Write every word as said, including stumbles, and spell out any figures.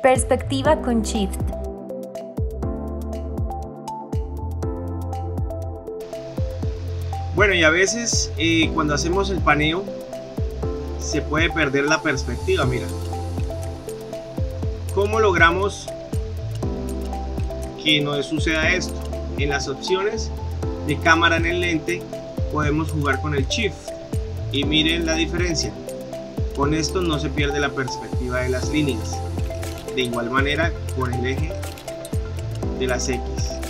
Perspectiva con shift. Bueno, y a veces eh, cuando hacemos el paneo se puede perder la perspectiva. Mira, ¿cómo logramos que no suceda esto? En las opciones de cámara en el lente podemos jugar con el shift y miren la diferencia. Con esto no se pierde la perspectiva de las líneas. De igual manera con el eje de las X.